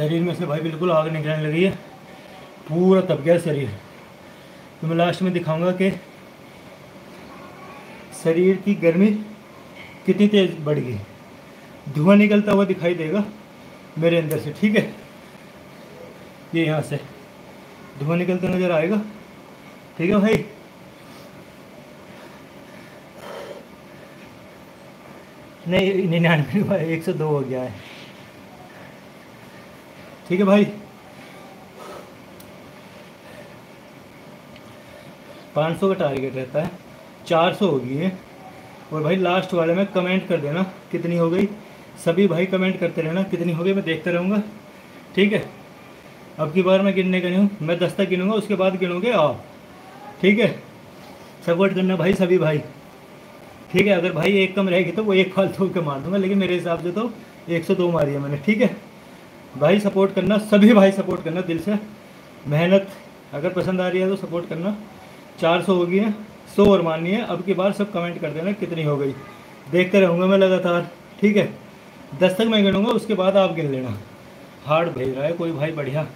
शरीर में से भाई बिल्कुल आग निकलने लगी है, पूरा तप गया शरीर। तो मैं लास्ट में दिखाऊंगा कि शरीर की गर्मी कितनी तेज़ बढ़ गई, धुआं निकलता हुआ दिखाई देगा मेरे अंदर से, ठीक है। ये यहाँ से धुआं निकलता नज़र आएगा, ठीक है भाई। नहीं 99 102 हो गया है, ठीक है भाई। 500 का टारगेट रहता है, 400 हो गई है। और भाई लास्ट वाले में कमेंट कर देना कितनी हो गई, सभी भाई कमेंट करते रहना कितनी हो गई, मैं देखता रहूँगा, ठीक है। अब की बार मैं गिनने का नहीं हूँ, मैं 10 तक गिनूँगा, उसके बाद गिनोगे आप, ठीक है। सपोर्ट करना भाई सभी भाई, ठीक है। अगर भाई एक कम रहेगी तो वो एक फालतू के मार दूंगा, लेकिन मेरे हिसाब से तो 102 मारी है मैंने, ठीक है भाई। सपोर्ट करना सभी भाई, सपोर्ट करना दिल से, मेहनत अगर पसंद आ रही है तो सपोर्ट करना। 400 हो गई है, 100 और माननी है। अब की बार सब कमेंट कर देना कितनी हो गई, देखते रहूँगा मैं लगातार, ठीक है। 10 तक मैं गिनूँगा, उसके बाद आप गिन लेना। हार्ड भेज रहा है कोई भाई, बढ़िया।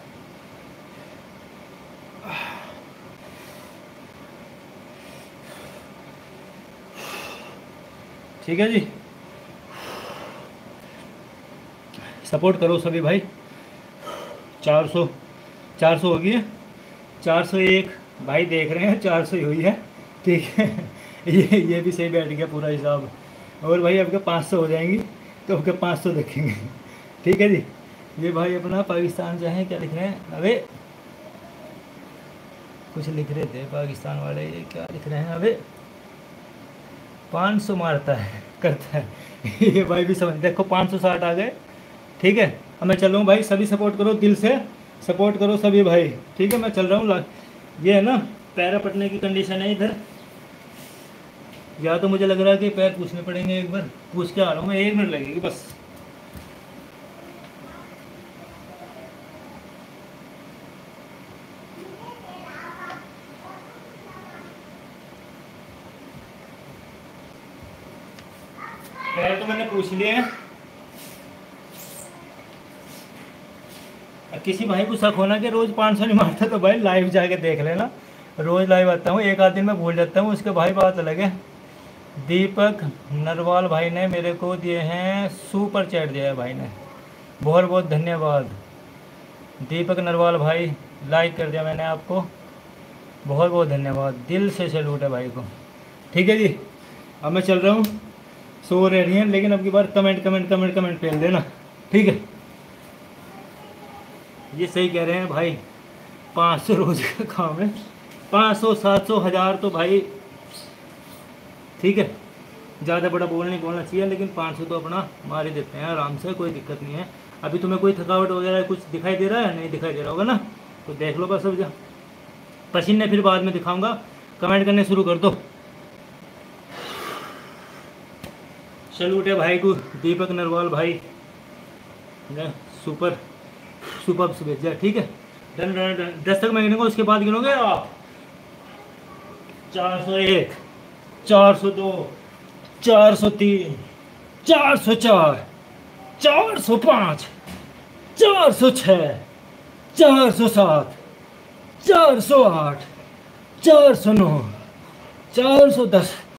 ठीक है जी, सपोर्ट करो सभी भाई। 400 हो गई है, 401 भाई देख रहे हैं, 400 ही हुई है, ठीक है। ये भी सही बैठ गया पूरा हिसाब। और भाई आपके 500 हो जाएंगी तो आपके 500 देखेंगे, ठीक है जी। ये भाई अपना पाकिस्तान से हैं, क्या लिख रहे हैं, अबे कुछ लिख रहे थे पाकिस्तान वाले, ये क्या लिख रहे हैं, अबे 500 मारता है करता है। ये भाई भी समझ, देखो 560 आ गए, ठीक है। अब मैं चल रहा हूँ भाई, सभी सपोर्ट करो दिल से, सपोर्ट करो सभी भाई, ठीक है। मैं चल रहा हूँ, ये है ना पैर पटने की कंडीशन है इधर, या तो मुझे लग रहा है कि पैर पूछने पड़ेंगे, एक बार पूछ के आ रहा हूँ मैं, 1 मिनट लगेगी बस। पैर तो मैंने पूछ लिए हैं। किसी भाई को शक होना कि रोज 500 नहीं मारता तो भाई लाइव जाके देख लेना, रोज लाइव आता हूँ, एक आध दिन में भूल जाता हूँ उसके भाई, बात अलग है। दीपक नरवाल भाई ने मेरे को दिए हैं सुपर चैट, दिया है भाई ने, बहुत बहुत धन्यवाद दीपक नरवाल भाई, लाइक कर दिया मैंने आपको, बहुत बहुत धन्यवाद, दिल से सैल्यूट है भाई को, ठीक है जी। अब मैं चल रहा हूँ, 100 रह रही हैं, लेकिन अब की बार कमेंट कमेंट कमेंट कमेंट फेल देना, ठीक है। ये सही कह रहे हैं भाई, 500 रोज का काम है, 500 700 1000 तो भाई, ठीक है। ज़्यादा बड़ा बोल नहीं बोलना चाहिए, लेकिन 500 तो अपना मार ही देते हैं आराम से, कोई दिक्कत नहीं है। अभी तुम्हें कोई थकावट वगैरह कुछ दिखाई दे रहा है, नहीं दिखाई दे रहा होगा ना, तो देख लो बस। अब जा पसीने फिर बाद में दिखाऊँगा, कमेंट करने शुरू कर दो। सैल्यूट है भाई को, दीपक नरवाल भाई ने सुपर भेजा, ठीक है। डन डन डन, 10 तक मैं गिनूंगा, उसके बाद गिनोगे आप। 401 402 403 404 405 406 407 408 409 410